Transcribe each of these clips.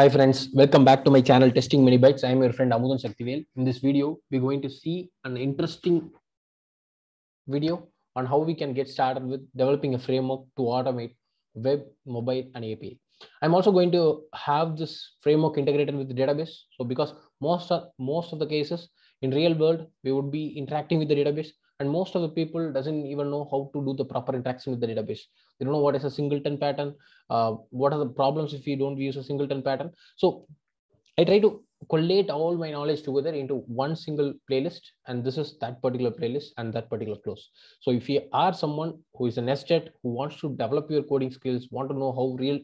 Hi friends, welcome back to my channel Testing Mini Bytes. I am your friend Amuthan Sakthivel. In this video, we're going to see an interesting video on how we can get started with developing a framework to automate web, mobile, and API. I'm also going to have this framework integrated with the database. So because most of the cases in real world, we would be interacting with the database, and most of the people doesn't even know how to do the proper interaction with the database. They don't know what is a singleton pattern. What are the problems if you don't use a singleton pattern? So I try to collate all my knowledge together into one single playlist, and this is that particular playlist and that particular course. So if you are someone who is an SDET, who wants to develop your coding skills, want to know how real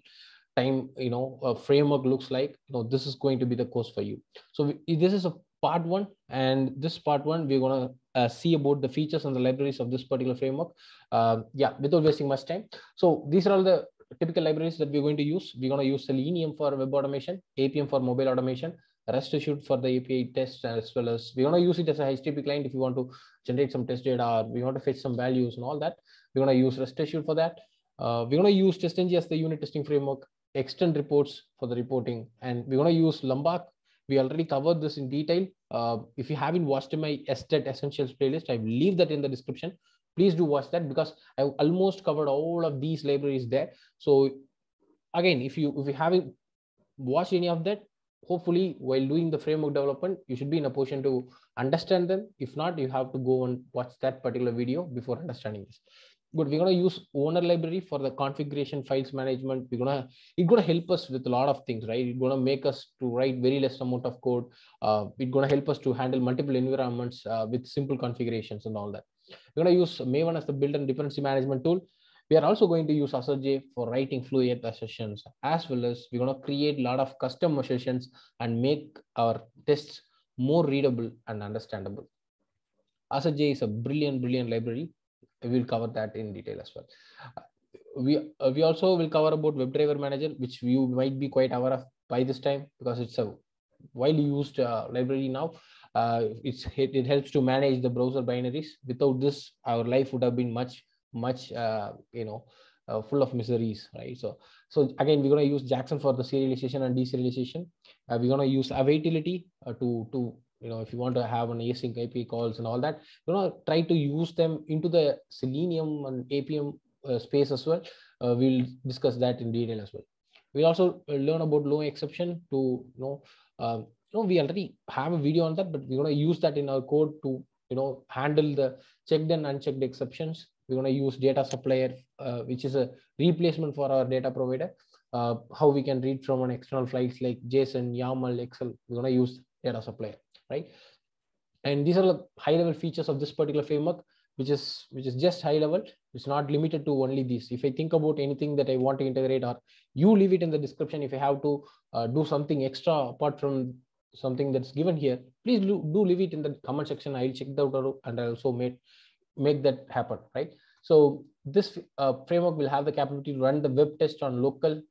time, a framework looks like, this is going to be the course for you. So this is a part one, and this part one, we're going to see about the features and the libraries of this particular framework. Without wasting much time. So these are all the typical libraries that we're going to use. We're going to use Selenium for web automation, APM for mobile automation, REST Assured for the API test, as well as we're going to use it as a HTTP client if you want to generate some test data, or we want to fetch some values and all that. We're going to use REST Assured for that. We're going to use TestNG as the unit testing framework, Extent Reports for the reporting, and we're going to use Lombok. We already covered this in detail. If you haven't watched my SDET Essentials playlist, I will leave that in the description. Please do watch that because I almost covered all of these libraries there. So again, if you haven't watched any of that, hopefully while doing the framework development, you should be in a position to understand them. If not, you have to go and watch that particular video before understanding this. But we're going to use Owner library for the configuration files management. It's going to help us with a lot of things, right? It's going to make us to write very less amount of code. It's going to help us to handle multiple environments with simple configurations and all that. We're going to use Maven as the built-in dependency management tool. We are also going to use AssertJ for writing fluid assertions, as well as we're going to create a lot of custom assertions and make our tests more readable and understandable. AssertJ is a brilliant library. We'll cover that in detail as well. We also will cover about WebDriver Manager, which you might be quite aware of by this time because it's a widely used library now. It helps to manage the browser binaries. Without this, our life would have been much full of miseries, right? So again, we're going to use Jackson for the serialization and deserialization. We're going to use Awaitility to if you want to have an async API calls and all that, try to use them into the Selenium and APM space as well. We'll discuss that in detail as well. We'll also learn about low exception to, we already have a video on that, but we're going to use that in our code to, handle the checked and unchecked exceptions. We're going to use Data Supplier, which is a replacement for our Data Provider. How we can read from an external files like JSON, YAML, Excel. We're going to use Data Supplier. Right, and these are the high-level features of this particular framework, which is just high-level. It's not limited to only these. If I think about anything that I want to integrate, or you leave it in the description, if I have to do something extra apart from something that's given here, please do leave it in the comment section. I'll check that out and I also make that happen. Right. So this framework will have the capability to run the web test on local,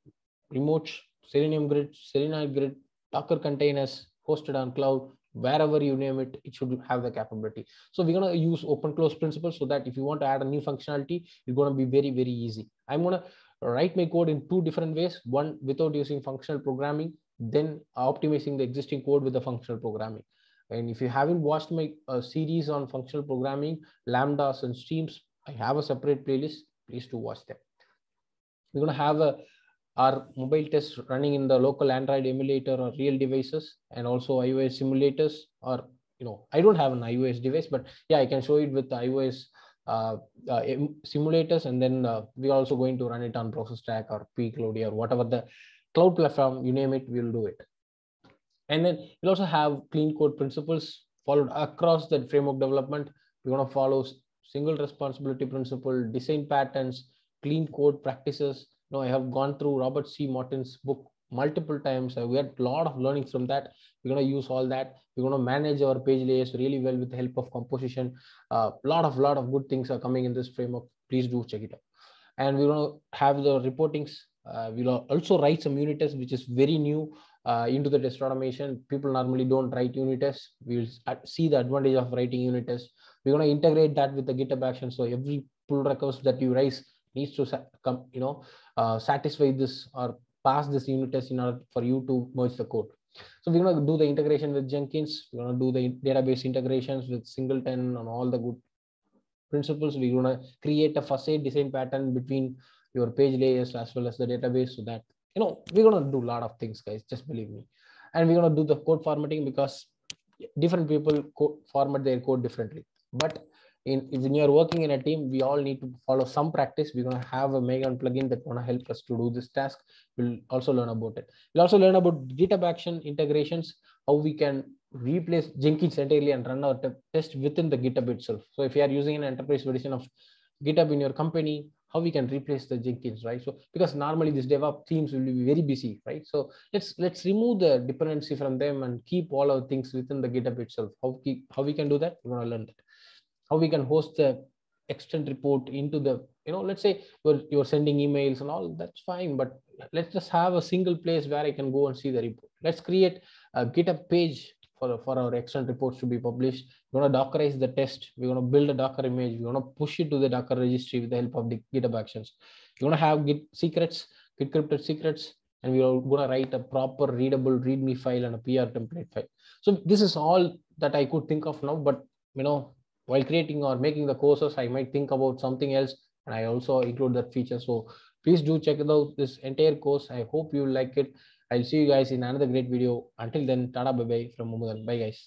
remote, Selenium Grid, Selenium Grid, Docker containers, hosted on cloud. Wherever you name it, it should have the capability. So we're going to use open close principle so that if you want to add a new functionality, it's going to be very easy. I'm going to write my code in two different ways. One, without using functional programming, then optimizing the existing code with the functional programming. And if you haven't watched my series on functional programming, lambdas and streams, I have a separate playlist. Please do watch them. We're going to have our mobile tests running in the local Android emulator or real devices, and also iOS simulators, or, I don't have an iOS device, but yeah, I can show it with the iOS simulators. And then we're also going to run it on Process Stack or pCloudy or whatever the cloud platform, you name it, we'll do it. And then we'll also have clean code principles followed across the framework development. We're going to follow single responsibility principle, design patterns, clean code practices. I have gone through Robert C. Martin's book multiple times. We had a lot of learnings from that. We're going to use all that. We're going to manage our page layers really well with the help of composition. A lot of good things are coming in this framework. Please do check it out. And we're going to have the reportings. We'll also write some unit tests, which is very new into the test automation. People normally don't write unit tests. We'll see the advantage of writing unit tests. We're going to integrate that with the GitHub Action. So every pull request that you raise needs to satisfy this or pass this unit test in order for you to merge the code. So we're going to do the integration with Jenkins. We're going to do the database integrations with Singleton and all the good principles. We're going to create a facade design pattern between your page layers as well as the database, so that, you know, we're going to do a lot of things, guys, just believe me. And we're going to do the code formatting, because different people format their code differently. But when you're working in a team, we all need to follow some practice. We're going to have a Maven plugin that's going to help us to do this task. We'll also learn about it. We'll also learn about GitHub Action integrations, how we can replace Jenkins entirely and run our test within the GitHub itself. So if you are using an enterprise version of GitHub in your company, how we can replace the Jenkins, right? So because normally these DevOps teams will be very busy, right? So let's remove the dependency from them and keep all our things within the GitHub itself. How we can do that? We're going to learn that. How we can host the extent report into the, you know, let's say you're sending emails and all, that's fine, but let's just have a single place where I can go and see the report. Let's create a GitHub page for our extent reports to be published. We're going to Dockerize the test. We're going to build a Docker image. We're going to push it to the Docker registry with the help of the GitHub Actions. You're going to have Git secrets, Git crypted secrets, and we are going to write a proper readable README file and a PR template file. So this is all that I could think of now, but, you know, while creating or making the courses, I might think about something else, and I also include that feature. So please do check it out, this entire course. I hope you like it. I'll see you guys in another great video. Until then, tada, bye-bye from Amuthan. Bye, guys.